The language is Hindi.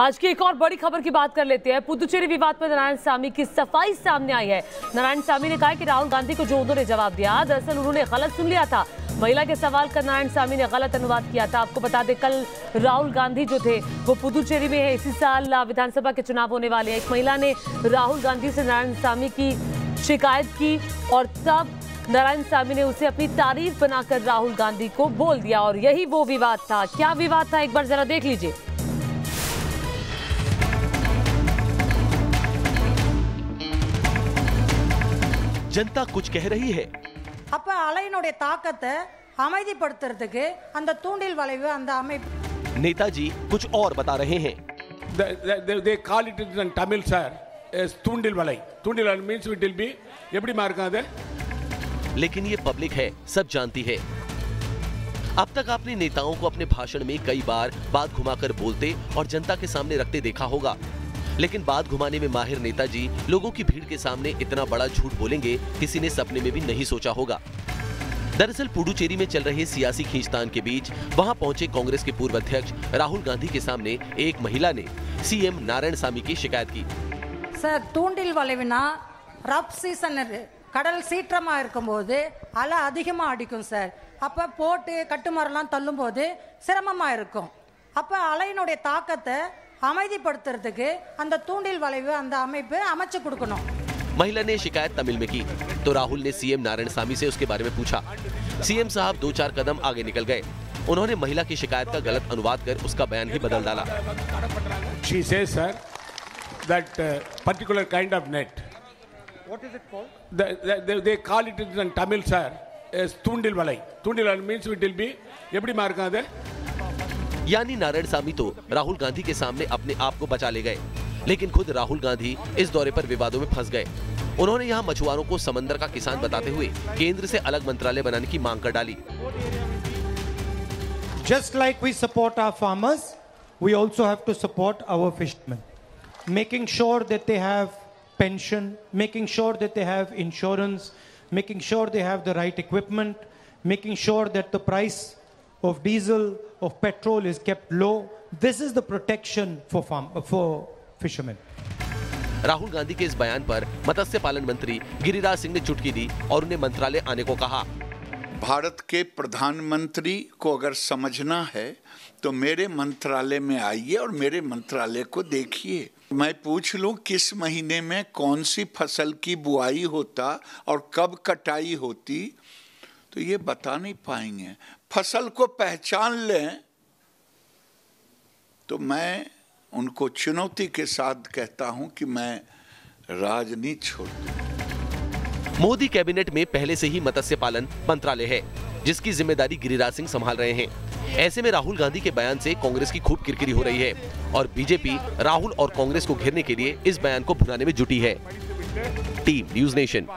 आज की एक और बड़ी खबर की बात कर लेते हैं। पुडुचेरी विवाद पर नारायणसामी की सफाई सामने आई है। नारायणसामी ने कहा कि राहुल गांधी को जो उन्होंने जवाब दिया, दरअसल उन्होंने गलत सुन लिया था। महिला के सवाल का नारायणसामी ने गलत अनुवाद किया था। आपको बता दें, कल राहुल गांधी जो थे वो पुडुचेरी में है। इसी साल विधानसभा के चुनाव होने वाले हैं। एक महिला ने राहुल गांधी से नारायणसामी की शिकायत की और तब नारायणसामी ने उसे अपनी तारीफ बनाकर राहुल गांधी को बोल दिया। और यही वो विवाद था। क्या विवाद था, एक बार जरा देख लीजिए। जनता कुछ कह रही है। अब अलाइनोडे ताकत அமைதிப்படுத்துறதுக்கு के அந்த தூண்டில் வளைவு அந்த அமைப்பு। नेताजी कुछ और बता रहे हैं। They call it in Tamil sir as தூண்டில் வலை। தூண்டில் வலை means it will be எப்படி मारका है। लेकिन ये पब्लिक है, सब जानती है। अब तक आपने नेताओं को अपने भाषण में कई बार बात घुमाकर बोलते और जनता के सामने रखते देखा होगा, लेकिन बात घुमाने में माहिर नेताजी लोगों की भीड़ के सामने इतना बड़ा झूठ बोलेंगे किसी ने सपने में भी नहीं सोचा होगा। दरअसल पुडुचेरी में चल रहे सियासी खींचतान के बीच वहां पहुंचे कांग्रेस के पूर्व अध्यक्ष राहुल गांधी के सामने एक महिला ने सीएम नारायणसामी की शिकायत की। सर तूंडिल वलेविना रफ सीजन கடல் சீற்றமா இருக்கும்போது அலை அதிகமா அடிக்கும் சார். அப்ப போட்டு கட்டுமரலாம் தள்ளும்போது சிரமமா இருக்கும். அப்ப அலையினுடைய தாக்கத்தை அமைதிப்படுத்துறதுக்கு அந்த தூண்டில் வளைவு அந்த அமைப்பு அமைச்சு கொடுக்கணும்। महिला ने शिकायत तमिल में की तो राहुल ने सीएम नारायणसामी से उसके बारे में पूछा। सीएम साहब 2-4 कदम आगे निकल गए। उन्होंने महिला की शिकायत का गलत अनुवाद कर उसका बयान ही बदल डाला। She says sir that particular kind of net What is it called? They call it in Tamil sir as தூண்டில் வலை. தூண்டில் வலை means it will be எப்படி मारका है। यानी नारायणसामी तो राहुल गांधी के सामने अपने आप को बचा ले गए, लेकिन खुद राहुल गांधी इस दौरे पर विवादों में फंस गए। उन्होंने यहाँ मछुआरों को समंदर का किसान बताते हुए केंद्र से अलग मंत्रालय बनाने की मांग कर डाली। Just like we support our farmers, we also have to support our fishermen, making sure that they have pension, making sure that they have insurance, making sure they have the right equipment, making sure that the price of diesel, of petrol is kept low. This is the protection for fishermen. Rahul Gandhi के इस बयान पर मत्स्य पालन मंत्री गिरिराज सिंह ने चुटकी दी और उन्हें मंत्रालय आने को कहा। भारत के प्रधानमंत्री को अगर समझना है तो मेरे मंत्रालय में आइए और मेरे मंत्रालय को देखिए। मैं पूछ लूं किस महीने में कौन सी फसल की बुआई होता और कब कटाई होती, तो ये बता नहीं पाएंगे। फसल को पहचान लें तो मैं उनको चुनौती के साथ कहता हूं कि मैं राजनीति छोड़ दूं। मोदी कैबिनेट में पहले से ही मत्स्य पालन मंत्रालय है, जिसकी जिम्मेदारी गिरिराज सिंह संभाल रहे हैं। ऐसे में राहुल गांधी के बयान से कांग्रेस की खूब किरकिरी हो रही है और बीजेपी राहुल और कांग्रेस को घेरने के लिए इस बयान को भुनाने में जुटी है। Team news nation.